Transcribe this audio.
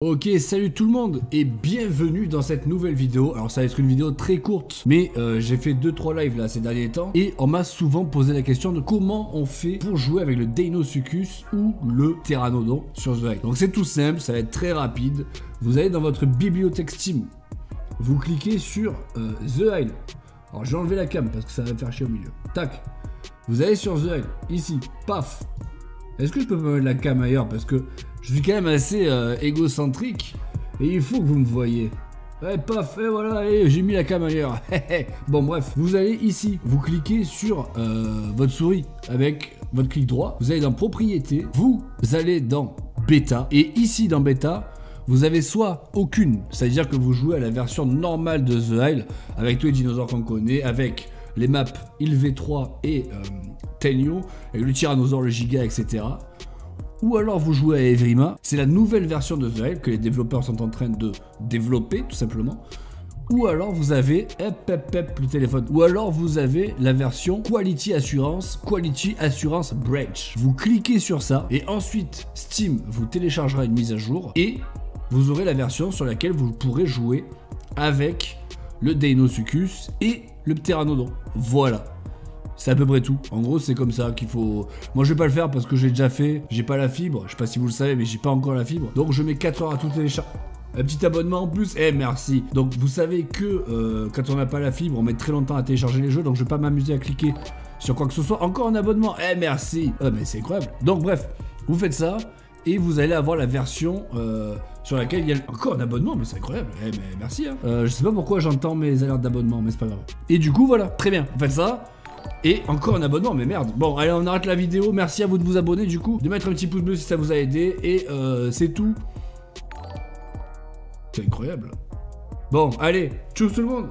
Ok, salut tout le monde et bienvenue dans cette nouvelle vidéo. Alors ça va être une vidéo très courte, mais j'ai fait 2-3 lives là ces derniers temps et on m'a souvent posé la question de comment on fait pour jouer avec le Deinosuchus ou le Ptéranodon sur The Isle. Donc c'est tout simple, ça va être très rapide. Vous allez dans votre bibliothèque Steam, vous cliquez sur The Isle. Alors j'ai enlevé la cam parce que ça va me faire chier au milieu. Tac, vous allez sur The Isle, ici, paf. Est-ce que je peux me mettre la cam ailleurs parce que je suis quand même assez égocentrique et il faut que vous me voyez. Ouais, paf, et voilà, j'ai mis la cam ailleurs. Bon, bref, vous allez ici, vous cliquez sur votre souris avec votre clic droit, vous allez dans propriétés, vous allez dans bêta, et ici dans bêta, vous avez soit aucune, c'est-à-dire que vous jouez à la version normale de The Isle avec tous les dinosaures qu'on connaît, avec les maps YLV3 et Tenyo, avec le tyrannosaure, le giga, etc. Ou alors vous jouez à Evrima, c'est la nouvelle version de The Isle que les développeurs sont en train de développer tout simplement. Ou alors vous avez le téléphone. Ou alors vous avez la version Quality Assurance Breach. Vous cliquez sur ça et ensuite Steam vous téléchargera une mise à jour et vous aurez la version sur laquelle vous pourrez jouer avec le Deinosuchus et le Ptéranodon. Voilà. C'est à peu près tout. En gros, c'est comme ça qu'il faut... Moi, je vais pas le faire parce que j'ai déjà fait. J'ai pas la fibre. Je sais pas si vous le savez, mais j'ai pas encore la fibre. Donc, je mets 4 heures à tout télécharger. Un petit abonnement en plus. Eh, merci. Donc, vous savez que quand on n'a pas la fibre, on met très longtemps à télécharger les jeux. Donc, je vais pas m'amuser à cliquer sur quoi que ce soit. Encore un abonnement. Eh, merci. Mais c'est incroyable. Donc, bref, vous faites ça. Et vous allez avoir la version sur laquelle il y a encore un abonnement, mais c'est incroyable. Eh, mais merci. Hein. Je sais pas pourquoi j'entends mes alertes d'abonnement, mais c'est pas grave. Et du coup, voilà. Très bien. Vous faites ça. Et encore un abonnement, mais merde. Bon, allez, on arrête la vidéo. Merci à vous de vous abonner, du coup, de mettre un petit pouce bleu si ça vous a aidé. Et c'est tout. C'est incroyable. Bon, allez, tchuss tout le monde.